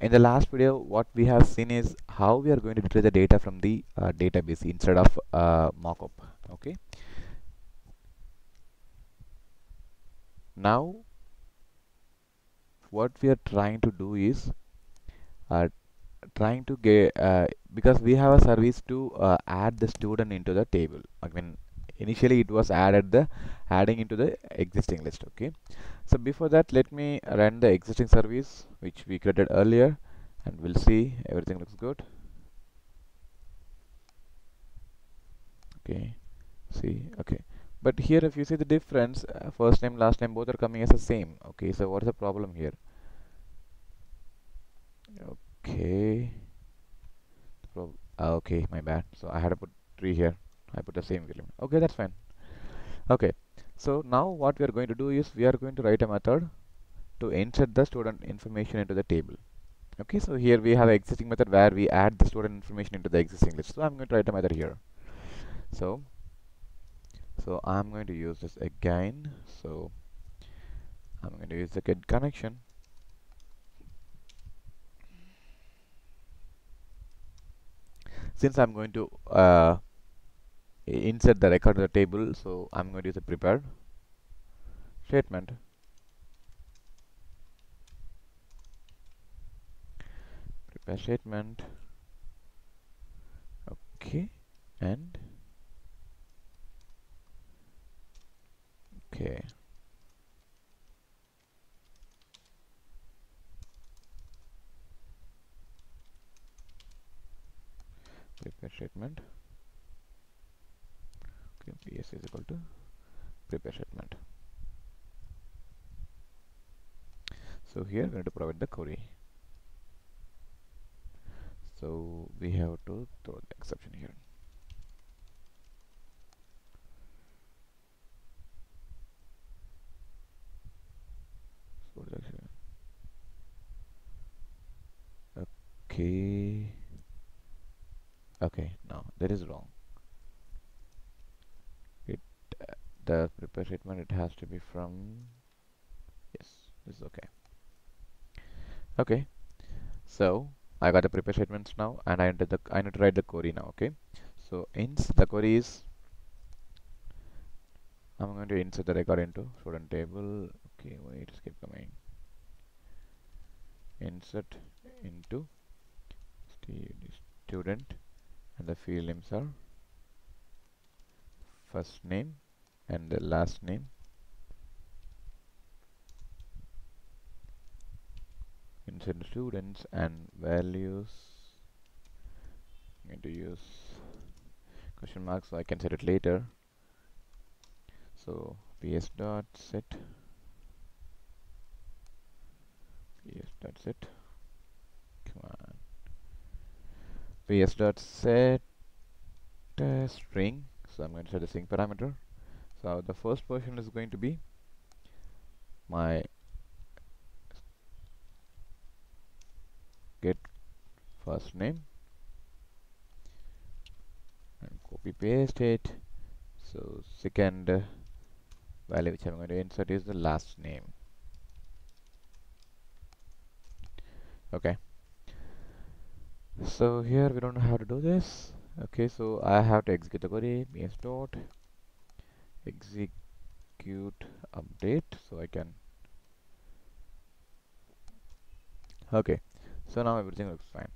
In the last video, what we have seen is how we are going to retrieve the data from the database instead of mockup. Okay. Now, what we are trying to do is trying to get because we have a service to add the student into the table. I mean, initially it was adding into the existing list. Okay. So before that, let me run the existing service which we created earlier, and we'll see everything looks good. Okay. See. Okay. But here, if you see the difference, first name, last name, both are coming as the same. Okay. So what's the problem here? Okay. Okay. My bad. So I had to put 3 here. I put the same value. Okay, that's fine. Okay, so now what we are going to do is we are going to write a method to insert the student information into the table. Okay, so here we have an existing method where we add the student information into the existing list. So I'm going to write a method here. So I'm going to use this again. So I'm going to use the get connection. Since I'm going to insert the record to the table, so I'm going to use a prepared statement. Okay, and okay. Prepared statement. PS is equal to prepare statement. So here we are going to provide the query. So we have to throw the exception here. Okay. Okay. Now that is wrong. The prepare statement, it has to be from, yes, this is okay. Okay, so I got the prepare statements now, and I need to write the query now. Okay, so the query is, I'm going to insert the record into student table. Okay, wait, just keep coming. Insert into student, and the field names are first name and the last name inside students, and values I'm going to use question mark so I can set it later. So ps dot set, come on, ps dot set string. So I'm going to set the string parameter. So the first portion is going to be my get first name, and copy paste it. So second value which I'm going to insert is the last name. Okay. So here we don't know how to do this. Okay, so I have to execute the query. PS dot execute update, so I can. Okay, so now everything looks fine.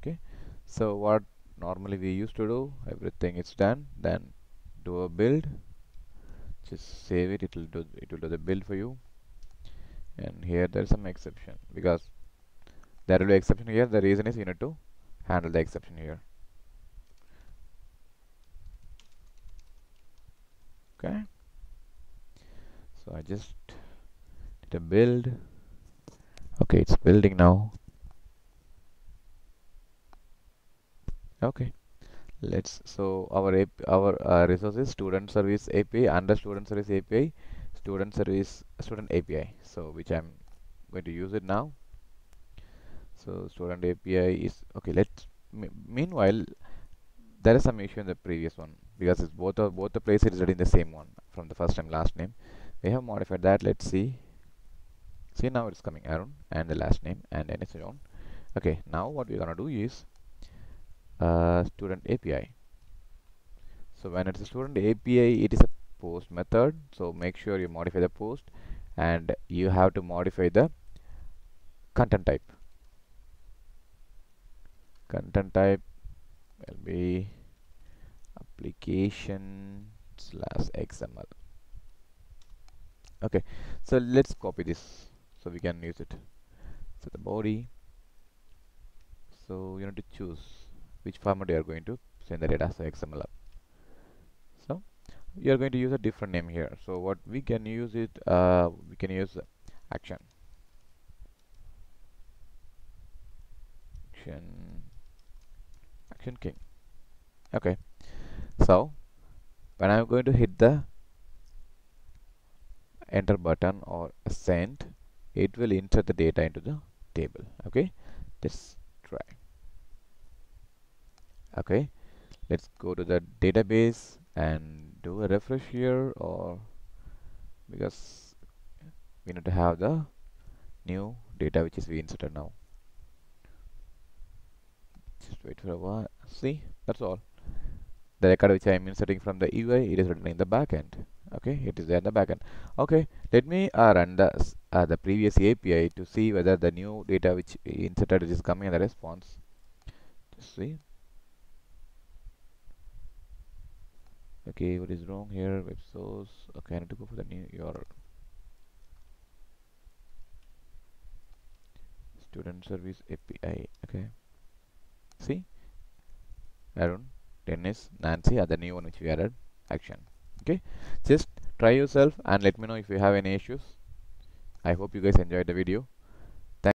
Okay, so what normally we used to do, everything is done, then do a build, just save it, it will do the build for you. And here there is some exception, because there will be exception here. The reason is you need to handle the exception here. Okay, so I just did a build. Okay, it's building now. Okay, let's, so our resource is student service API under student service API, student API. So which I'm going to use it now. So student API is okay. Meanwhile, there is some issue in the previous one, because it's both the places is reading the same one from the first name last name. We have modified that. Let's see. See, now it's coming Aaron and the last name and then it's John. Okay, now what we're gonna do is student API. So when it's a student API, it is a post method, so make sure you modify the post and you have to modify the content type. Content type will be application/xml. Okay, so let's copy this so we can use it. So the body, so you need to choose which format you are going to send the data, so XML. So you are going to use a different name here. So what we can use it, we can use action. Action king. Okay, so when I'm going to hit the enter button or send, it will insert the data into the table. Okay, let's try. Okay, let's go to the database and do a refresh here, or because we need to have the new data which is we inserted now. Just wait for a while. See, that's all. The record which I am inserting from the UI, it is written in the backend. Okay, it is there in the backend. Okay, let me run the previous API to see whether the new data which inserted is coming in the response. Just see. Okay, what is wrong here? Web source. Okay, I need to go for the new URL. Student service API. Okay. See, Aaron, Dennis, Nancy are the new one which we added. Action. Okay, just try yourself and let me know if you have any issues. I hope you guys enjoyed the video.